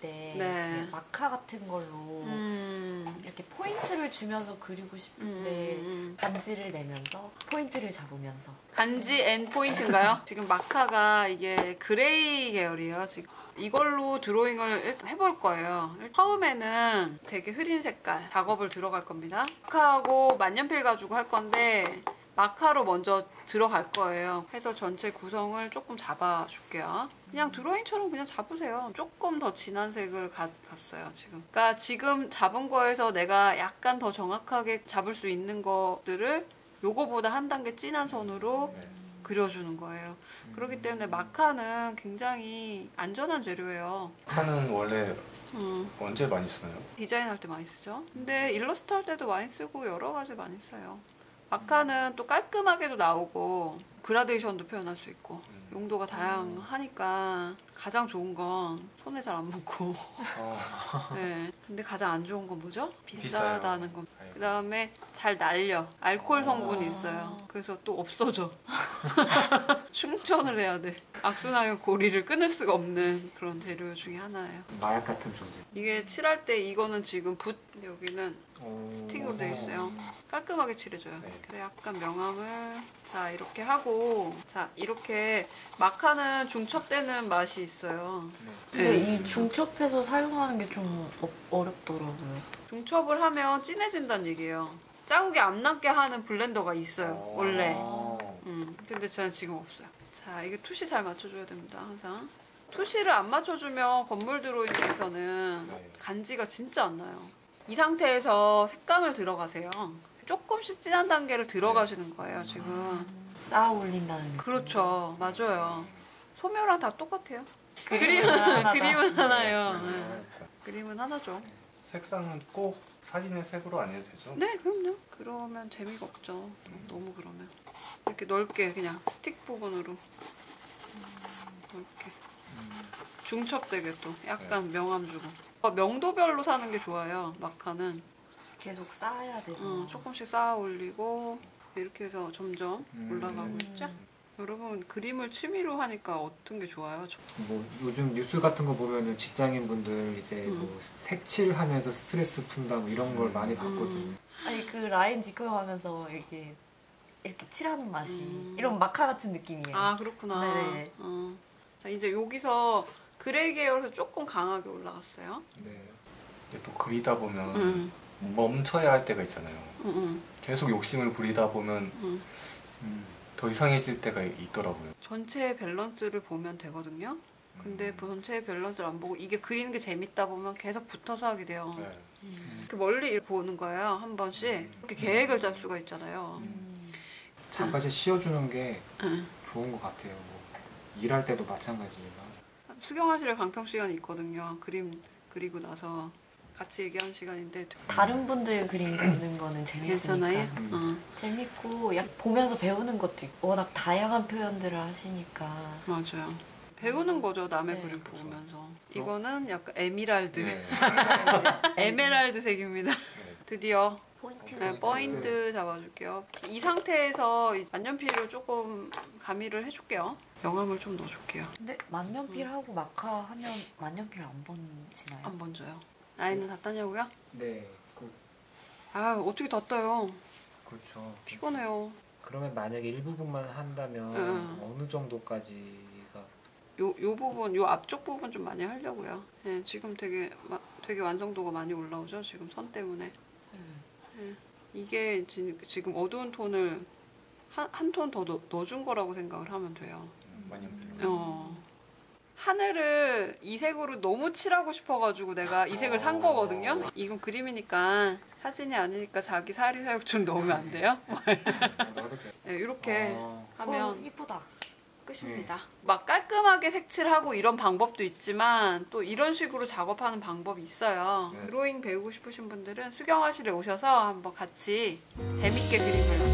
때 네. 마카 같은 걸로 이렇게 포인트를 주면서 그리고 싶은데 간지를 내면서 포인트를 잡으면서 간지 앤 포인트인가요? 지금 마카가 이게 그레이 계열이에요. 지금 이걸로 드로잉을 일단 해볼 거예요. 처음에는 되게 흐린 색깔 작업을 들어갈 겁니다. 마카하고 만년필 가지고 할 건데 마카로 먼저 들어갈 거예요. 해서 전체 구성을 조금 잡아줄게요. 그냥 드로잉처럼 그냥 잡으세요. 조금 더 진한 색을 갔어요, 지금. 그러니까 지금 잡은 거에서 내가 약간 더 정확하게 잡을 수 있는 것들을 요거보다 한 단계 진한 선으로 그려주는 거예요. 그렇기 때문에 마카는 굉장히 안전한 재료예요. 마카는 원래 언제 많이 쓰나요? 디자인할 때 많이 쓰죠. 근데 일러스트 할 때도 많이 쓰고 여러 가지 많이 써요. 마카는 또 깔끔하게도 나오고 그라데이션도 표현할 수 있고 용도가 다양하니까 가장 좋은 건 손에 잘 안 묻고 네. 근데 가장 안 좋은 건 뭐죠? 비싸다는 건. 그 다음에 잘 날려. 알코올 성분이 있어요. 그래서 또 없어져. 충전을 해야 돼. 악순환의 고리를 끊을 수가 없는 그런 재료 중에 하나예요. 마약 같은 존재. 이게 칠할 때 이거는 지금 붓 여기는 스틱으로 되어 있어요. 깔끔하게 칠해줘요. 네. 그래서 약간 명암을 자 이렇게 하고 자 이렇게 마카는 중첩되는 맛이 있어요. 근데 네. 이 중첩해서 사용하는 게 좀 어렵더라고요. 중첩을 하면 진해진다는 얘기예요. 자국이 안 남게 하는 블렌더가 있어요. 원래. 근데 저는 지금 없어요. 자 이게 투시 잘 맞춰줘야 됩니다. 항상. 투시를 안 맞춰주면 건물 드로잉에서는 간지가 진짜 안 나요. 이 상태에서 색감을 들어가세요. 조금씩 진한 단계를 들어가시는 거예요, 지금. 쌓아 올린다는. 그렇죠. 맞아요. 소묘랑 다 똑같아요. 그림은 하나요. 네. 그림은 하나죠. 색상은 꼭 사진의 색으로 안 해도 되죠? 네, 그럼요. 그러면 재미가 없죠. 너무 그러면. 이렇게 넓게 그냥 스틱 부분으로. 넓게. 중첩되게 또 약간 네. 명암 주고 명도별로 사는 게 좋아요. 마카는 계속 쌓아야 되죠. 조금씩 쌓아 올리고 이렇게 해서 점점 올라가고 있죠. 여러분 그림을 취미로 하니까 어떤 게 좋아요? 뭐 요즘 뉴스 같은 거 보면은 직장인분들 이제 뭐 색칠하면서 스트레스 푼다 뭐 이런 걸 많이 봤거든요. 아니 그 라인 직구하면서 이렇게 칠하는 맛이 이런 마카 같은 느낌이에요. 아 그렇구나. 네네. 자 이제 여기서 그레이 계열에서 조금 강하게 올라갔어요. 네. 근데 또 그리다 보면 멈춰야 할 때가 있잖아요. 계속 욕심을 부리다 보면 더 이상해질 때가 있더라고요. 전체의 밸런스를 보면 되거든요. 근데 전체의 밸런스를 안 보고 이게 그리는 게 재밌다 보면 계속 붙어서 하게 돼요. 네. 이렇게 멀리 보는 거예요. 한 번씩. 이렇게 계획을 짤 수가 있잖아요. 잠깐씩 쉬어주는 게 좋은 것 같아요. 일할 때도 마찬가지입니다. 수경화실에 방평 시간이 있거든요. 그림 그리고 나서 같이 얘기하는 시간인데 다른 분들 그림 그리는 거는 재밌으니까 괜찮아요? 재밌고 보면서 배우는 것도 있고 워낙 다양한 표현들을 하시니까 맞아요. 배우는 거죠. 남의 네, 그림 그렇죠. 보면서 이거는 약간 에메랄드 네. 에메랄드 색입니다. 네. 드디어 포인트 잡아줄게요. 이 상태에서 만년필로 조금 가미를 해줄게요. 명암을 좀 넣어줄게요. 근데 만년필하고 마카 하면 만년필 안 번지나요? 안 번져요. 라인은 다 따냐고요? 네. 아 어떻게 다 따요? 그렇죠. 피곤해요. 그러면 만약에 일부분만 한다면 어느 정도까지가? 요 부분, 요 앞쪽 부분 좀 많이 하려고요. 네, 지금 되게 완성도가 많이 올라오죠? 지금 선 때문에. 이게 지금 어두운 톤을 한 톤 더 넣어준 거라고 생각을 하면 돼요. 하늘을 이 색으로 너무 칠하고 싶어가지고 내가 이 색을 산 거거든요. 이건 그림이니까 사진이 아니니까 자기 사리사욕 좀 넣으면 안 돼요? 네, 이렇게 하면 이쁘다. 끝입니다. 막 깔끔하게 색칠하고 이런 방법도 있지만 또 이런 식으로 작업하는 방법이 있어요. 드로잉 배우고 싶으신 분들은 수경화실에 오셔서 한번 같이 재밌게 그림을